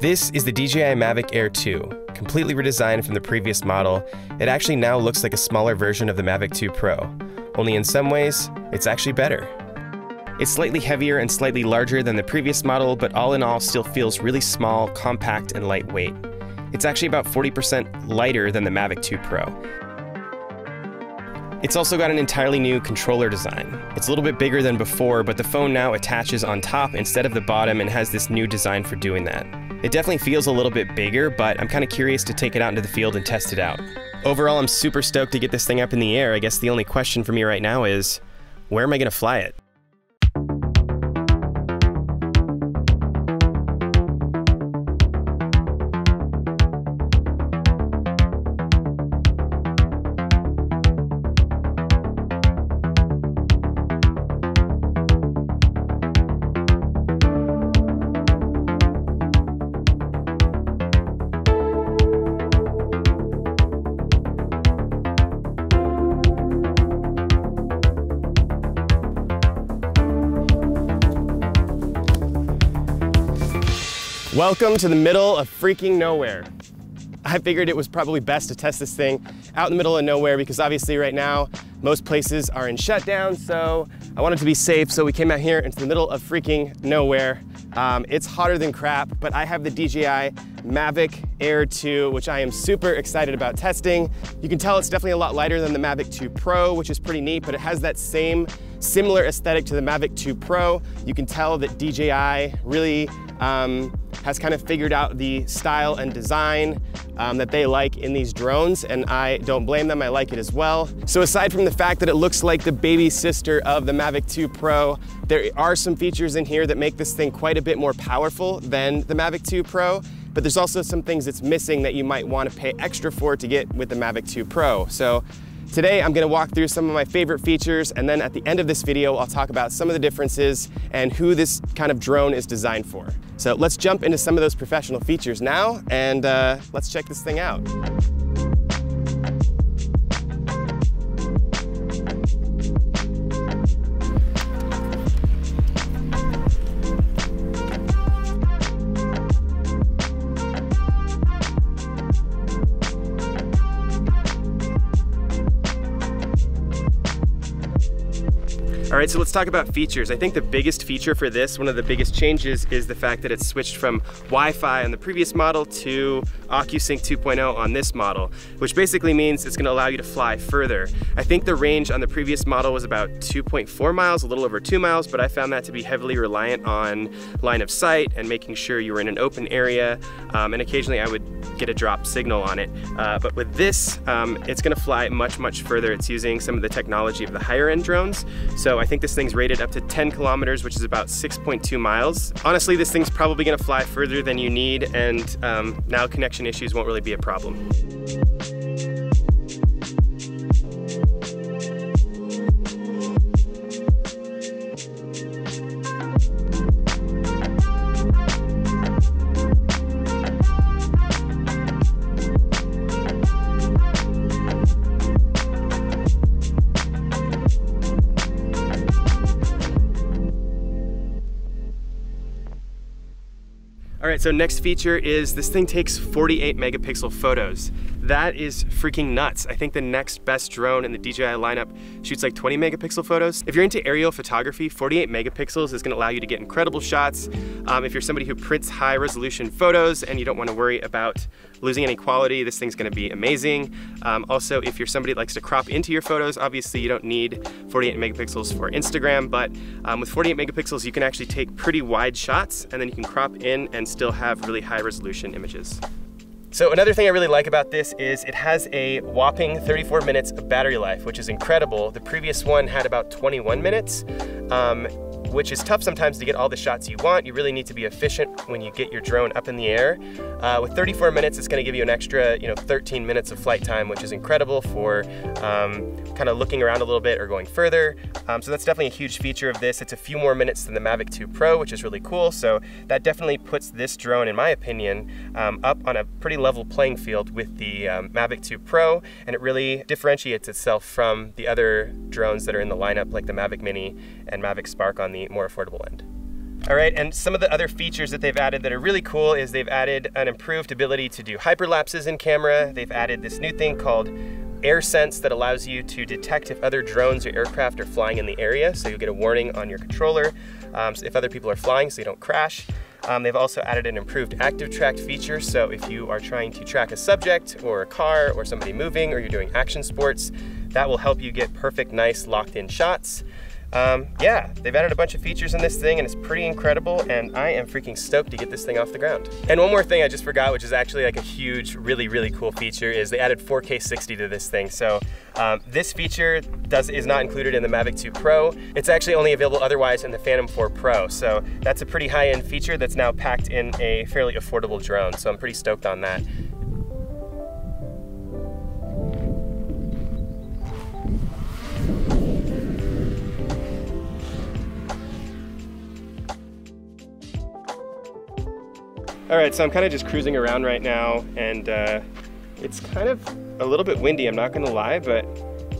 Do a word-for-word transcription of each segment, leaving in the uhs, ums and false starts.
This is the D J I Mavic Air two, completely redesigned from the previous model. It actually now looks like a smaller version of the Mavic two Pro, only in some ways, it's actually better. It's slightly heavier and slightly larger than the previous model, but all in all still feels really small, compact, and lightweight. It's actually about forty percent lighter than the Mavic two Pro. It's also got an entirely new controller design. It's a little bit bigger than before, but the phone now attaches on top instead of the bottom and has this new design for doing that. It definitely feels a little bit bigger, but I'm kind of curious to take it out into the field and test it out. Overall, I'm super stoked to get this thing up in the air. I guess the only question for me right now is, where am I going to fly it? Welcome to the middle of freaking nowhere. I figured it was probably best to test this thing out in the middle of nowhere because obviously right now, most places are in shutdown, so I wanted to be safe, so we came out here into the middle of freaking nowhere. Um, it's hotter than crap, but I have the D J I Mavic Air two, which I am super excited about testing. You can tell it's definitely a lot lighter than the Mavic two Pro, which is pretty neat, but it has that same similar aesthetic to the Mavic two Pro. You can tell that D J I really, um, has kind of figured out the style and design um, that they like in these drones, and I don't blame them, I like it as well. So aside from the fact that it looks like the baby sister of the Mavic two Pro, there are some features in here that make this thing quite a bit more powerful than the Mavic two Pro, but there's also some things it's missing that you might want to pay extra for to get with the Mavic two Pro. So today I'm gonna walk through some of my favorite features, and then at the end of this video, I'll talk about some of the differences and who this kind of drone is designed for. So let's jump into some of those professional features now, and uh, let's check this thing out. All right, so let's talk about features. I think the biggest feature for this, one of the biggest changes, is the fact that it's switched from Wi-Fi on the previous model to OcuSync two point oh on this model, which basically means it's gonna allow you to fly further. I think the range on the previous model was about two point four miles, a little over two miles, but I found that to be heavily reliant on line of sight and making sure you were in an open area, um, and occasionally I would get a drop signal on it. Uh, but with this, um, it's gonna fly much, much further. It's using some of the technology of the higher end drones. So I think this thing's rated up to ten kilometers, which is about six point two miles. Honestly, this thing's probably gonna fly further than you need, and um, now connection issues won't really be a problem. All right, so next feature is this thing takes forty-eight megapixel photos. That is freaking nuts. I think the next best drone in the D J I lineup shoots like twenty megapixel photos. If you're into aerial photography, forty-eight megapixels is gonna allow you to get incredible shots. Um, if you're somebody who prints high resolution photos and you don't wanna worry about losing any quality, this thing's gonna be amazing. Um, also, if you're somebody that likes to crop into your photos, obviously you don't need forty-eight megapixels for Instagram, but um, with forty-eight megapixels, you can actually take pretty wide shots, and then you can crop in and still have really high resolution images. So another thing I really like about this is it has a whopping thirty-four minutes of battery life, which is incredible. The previous one had about twenty-one minutes, um, which is tough sometimes to get all the shots you want. You really need to be efficient when you get your drone up in the air. Uh, with thirty-four minutes, it's gonna give you an extra, you know, thirteen minutes of flight time, which is incredible for um, kind of looking around a little bit or going further. Um, so that's definitely a huge feature of this. It's a few more minutes than the Mavic two Pro, which is really cool. So that definitely puts this drone, in my opinion, um, up on a pretty level playing field with the um, Mavic two Pro, and it really differentiates itself from the other drones that are in the lineup, like the Mavic Mini and Mavic Spark on the more affordable end. All right, and some of the other features that they've added that are really cool is they've added an improved ability to do hyperlapses in camera. They've added this new thing called AirSense that allows you to detect if other drones or aircraft are flying in the area, so you'll get a warning on your controller um, so if other people are flying so you don't crash. Um, they've also added an improved active track feature, so if you are trying to track a subject or a car or somebody moving or you're doing action sports, that will help you get perfect, nice, locked-in shots. Um, yeah, they've added a bunch of features in this thing and it's pretty incredible, and I am freaking stoked to get this thing off the ground. And one more thing I just forgot, which is actually like a huge, really, really cool feature, is they added four K sixty to this thing. So um, this feature does is not included in the Mavic two Pro. It's actually only available otherwise in the Phantom four Pro. So that's a pretty high-end feature that's now packed in a fairly affordable drone. So I'm pretty stoked on that. All right, so I'm kind of just cruising around right now, and uh, it's kind of a little bit windy, I'm not gonna lie, but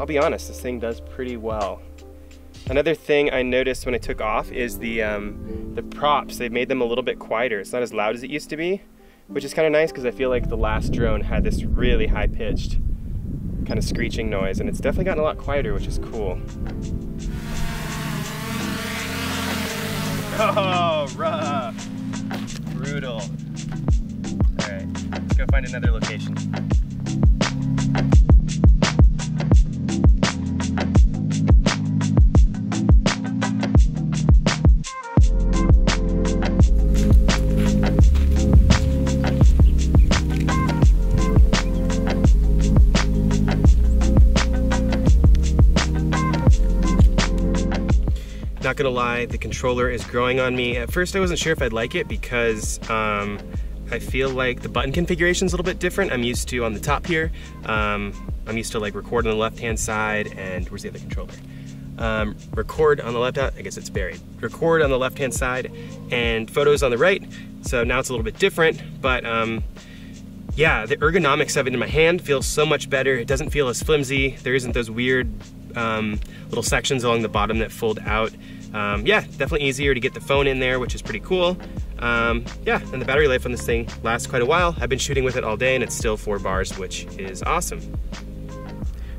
I'll be honest, this thing does pretty well. Another thing I noticed when I took off is the, um, the props. They've made them a little bit quieter. It's not as loud as it used to be, which is kind of nice because I feel like the last drone had this really high-pitched kind of screeching noise, and it's definitely gotten a lot quieter, which is cool. Oh, rough. Brutal. All right, let's go find another location. Not gonna lie, the controller is growing on me. At first I wasn't sure if I'd like it because um, I feel like the button configuration is a little bit different. I'm used to on the top here. Um, I'm used to like record on the left-hand side, and where's the other controller? Um, record on the left, I guess it's buried. Record on the left-hand side and photos on the right. So now it's a little bit different, but um, yeah, the ergonomics of it in my hand feels so much better. It doesn't feel as flimsy. There isn't those weird Um, little sections along the bottom that fold out. Um, yeah, definitely easier to get the phone in there, which is pretty cool. Um, yeah, and the battery life on this thing lasts quite a while. I've been shooting with it all day and it's still four bars, which is awesome.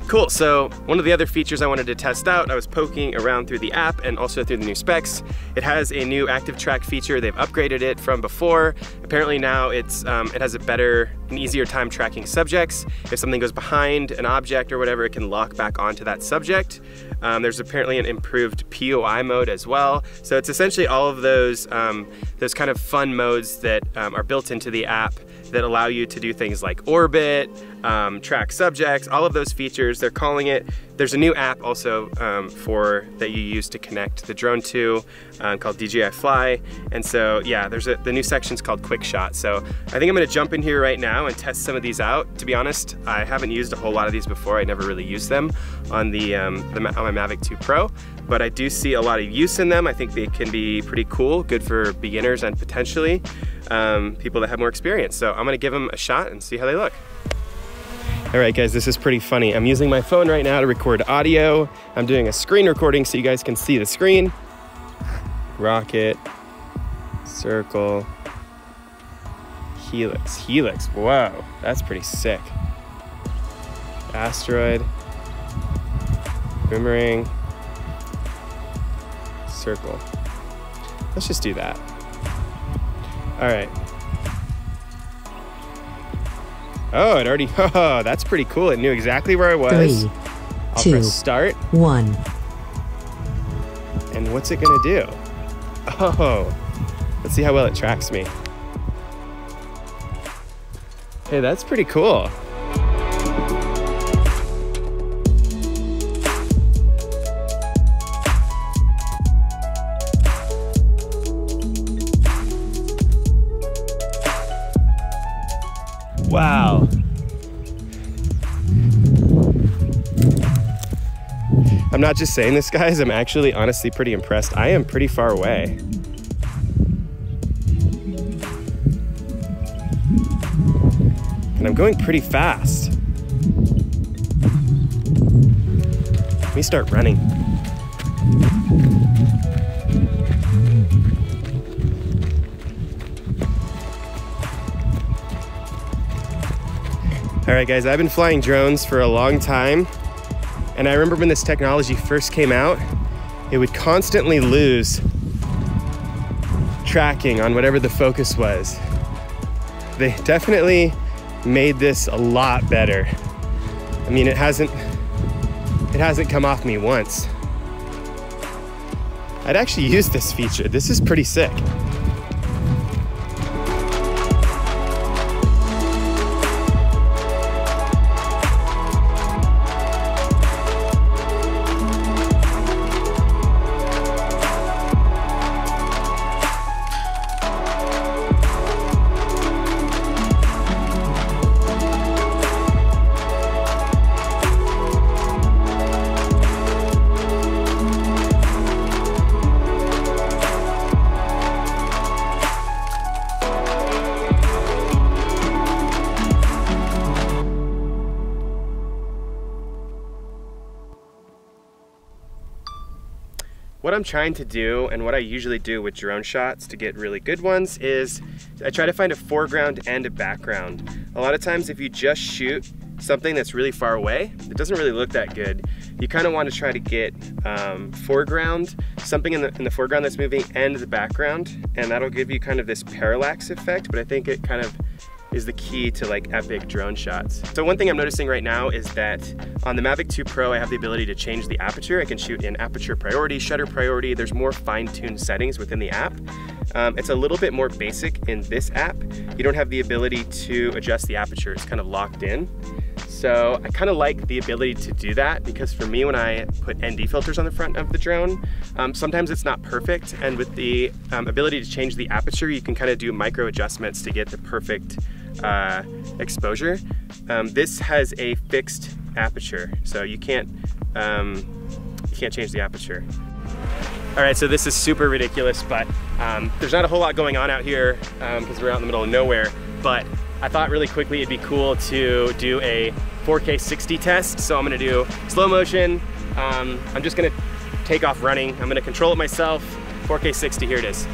Cool, so one of the other features I wanted to test out, I was poking around through the app and also through the new specs. It has a new active track feature. They've upgraded it from before. Apparently now it's um, it has a better and easier time tracking subjects. If something goes behind an object or whatever, it can lock back onto that subject. Um, there's apparently an improved P O I mode as well. So it's essentially all of those, um, those kind of fun modes that um, are built into the app that allow you to do things like orbit, um, track subjects, all of those features, they're calling it. There's a new app also um, for that you use to connect the drone to um, called D J I Fly. And so yeah, there's a, the new section's called Quick Shot. So I think I'm gonna jump in here right now and test some of these out. To be honest, I haven't used a whole lot of these before. I never really used them on the, um, the on my Mavic two Pro, but I do see a lot of use in them. I think they can be pretty cool, good for beginners and potentially um, people that have more experience. So I'm gonna give them a shot and see how they look. All right, guys, this is pretty funny. I'm using my phone right now to record audio. I'm doing a screen recording so you guys can see the screen. Rocket, circle, helix, helix. Wow, that's pretty sick. Asteroid, boomerang, circle. Let's just do that. All right. Oh, it already, oh, that's pretty cool. It knew exactly where I was. Three, I'll two, press start. One. And what's it gonna do? Oh, let's see how well it tracks me. Hey, that's pretty cool. Wow. I'm not just saying this, guys. I'm actually honestly pretty impressed. I am pretty far away. And I'm going pretty fast. Let me start running. All right, guys, I've been flying drones for a long time, and I remember when this technology first came out, it would constantly lose tracking on whatever the focus was. They definitely made this a lot better. I mean, it hasn't, it hasn't come off me once. I'd actually use this feature. This is pretty sick. What I'm trying to do, and what I usually do with drone shots to get really good ones, is I try to find a foreground and a background. A lot of times if you just shoot something that's really far away, it doesn't really look that good. You kind of want to try to get um, foreground, something in the, in the foreground that's moving, and the background, and that'll give you kind of this parallax effect, but I think it kind of is the key to like epic drone shots. So one thing I'm noticing right now is that on the Mavic two Pro, I have the ability to change the aperture. I can shoot in aperture priority, shutter priority. There's more fine-tuned settings within the app. Um, it's a little bit more basic in this app. You don't have the ability to adjust the aperture. It's kind of locked in. So I kind of like the ability to do that, because for me, when I put N D filters on the front of the drone, um, sometimes it's not perfect. And with the um, ability to change the aperture, you can kind of do micro adjustments to get the perfect uh, exposure. Um, this has a fixed aperture, so you can't, um, you can't change the aperture. All right, so this is super ridiculous, but um, there's not a whole lot going on out here because um, we're out in the middle of nowhere, but I thought really quickly it'd be cool to do a four K sixty test. So I'm gonna do slow motion. Um, I'm just gonna take off running. I'm gonna control it myself. four K sixty, here it is.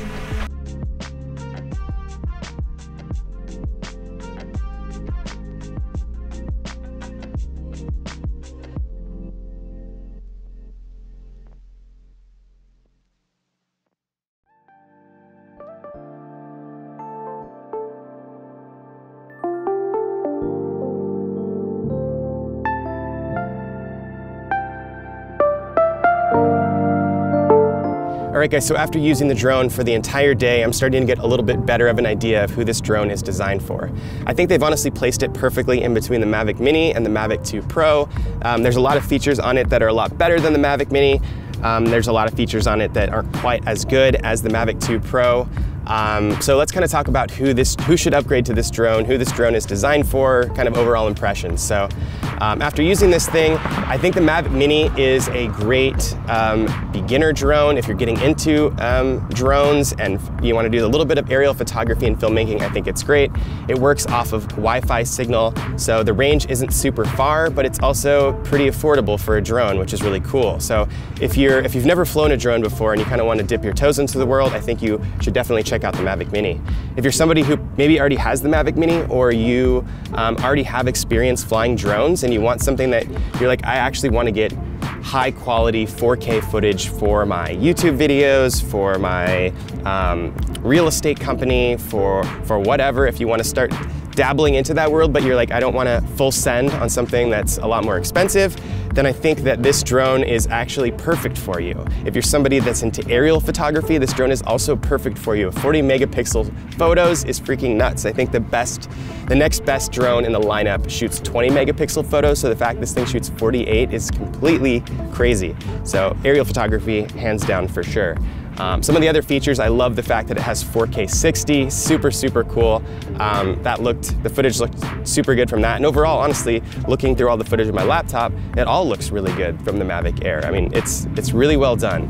Alright guys, so after using the drone for the entire day, I'm starting to get a little bit better of an idea of who this drone is designed for. I think they've honestly placed it perfectly in between the Mavic Mini and the Mavic two Pro. Um, there's a lot of features on it that are a lot better than the Mavic Mini. Um, there's a lot of features on it that aren't quite as good as the Mavic two Pro. Um, so let's kind of talk about who this, who should upgrade to this drone, who this drone is designed for, kind of overall impressions. So um, after using this thing, I think the Mavic Mini is a great um, beginner drone. If you're getting into um, drones and you want to do a little bit of aerial photography and filmmaking, I think it's great. It works off of Wi-Fi signal, so the range isn't super far, but it's also pretty affordable for a drone, which is really cool. So if you're, if you've never flown a drone before and you kind of want to dip your toes into the world, I think you should definitely check check out the Mavic Mini. If you're somebody who maybe already has the Mavic Mini, or you um, already have experience flying drones and you want something that you're like, I actually want to get high quality four K footage for my YouTube videos, for my um, real estate company, for, for whatever, if you want to start dabbling into that world, but you're like, I don't want to full send on something that's a lot more expensive, then I think that this drone is actually perfect for you. If you're somebody that's into aerial photography, this drone is also perfect for you. forty megapixel photos is freaking nuts. I think the best, the next best drone in the lineup shoots twenty megapixel photos, so the fact this thing shoots forty-eight is completely crazy. So aerial photography, hands down for sure. Um, some of the other features, I love the fact that it has four K sixty, super, super cool. Um, that looked, the footage looked super good from that. And overall, honestly, looking through all the footage of my laptop, it all looks really good from the Mavic Air. I mean, it's, it's really well done.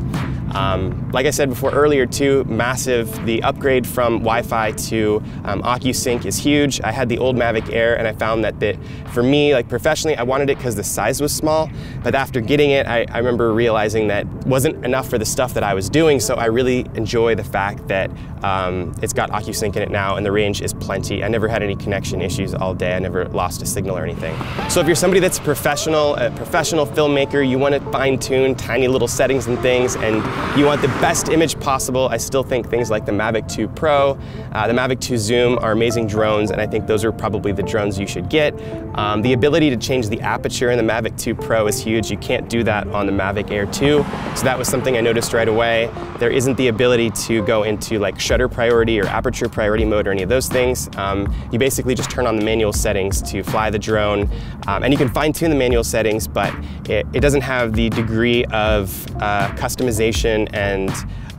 Um, like I said before earlier too, massive. The upgrade from Wi-Fi to um, OcuSync is huge. I had the old Mavic Air and I found that, that for me, like professionally, I wanted it because the size was small, but after getting it, I, I remember realizing that wasn't enough for the stuff that I was doing, so I really enjoy the fact that um, it's got OcuSync in it now and the range is plenty. I never had any connection issues all day. I never lost a signal or anything. So if you're somebody that's professional, a professional filmmaker, you want to fine-tune tiny little settings and things, and you want the best image possible, I still think things like the Mavic two Pro, uh, the Mavic two Zoom are amazing drones, and I think those are probably the drones you should get. Um, the ability to change the aperture in the Mavic two Pro is huge. You can't do that on the Mavic Air two, so that was something I noticed right away. There isn't the ability to go into like shutter priority or aperture priority mode or any of those things. Um, you basically just turn on the manual settings to fly the drone, um, and you can fine-tune the manual settings, but it, it doesn't have the degree of uh, customization and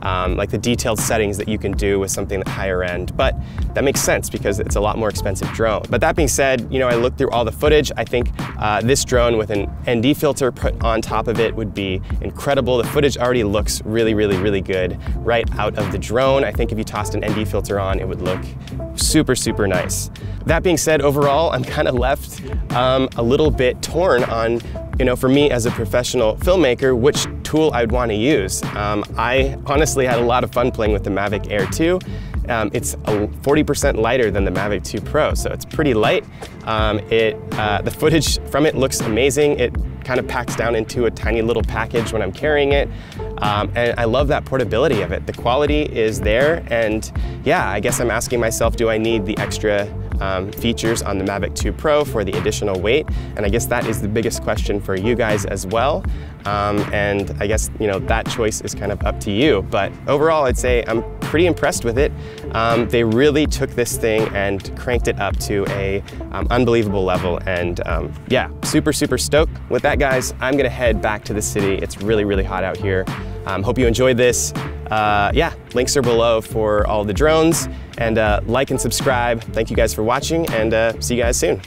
um, like the detailed settings that you can do with something that's higher end. But that makes sense because it's a lot more expensive drone. But that being said, you know, I looked through all the footage. I think uh, this drone with an N D filter put on top of it would be incredible. The footage already looks really, really, really good right out of the drone. I think if you tossed an N D filter on, it would look super, super nice. That being said, overall, I'm kind of left um, a little bit torn on, you know, for me as a professional filmmaker, which tool I would want to use. Um, I honestly had a lot of fun playing with the Mavic Air two. Um, it's forty percent lighter than the Mavic two Pro, so it's pretty light. Um, it, uh, the footage from it looks amazing. It kind of packs down into a tiny little package when I'm carrying it. Um, and I love that portability of it. The quality is there, and yeah, I guess I'm asking myself, do I need the extra Um, features on the Mavic two Pro for the additional weight? And I guess that is the biggest question for you guys as well. Um, and I guess, you know, that choice is kind of up to you. But overall, I'd say I'm pretty impressed with it. Um, they really took this thing and cranked it up to a um, unbelievable level. And um, yeah, super, super stoked. With that, guys, I'm gonna head back to the city. It's really, really hot out here. Um, hope you enjoyed this. Uh, yeah, links are below for all the drones, and uh, like and subscribe. Thank you guys for watching, and uh, see you guys soon.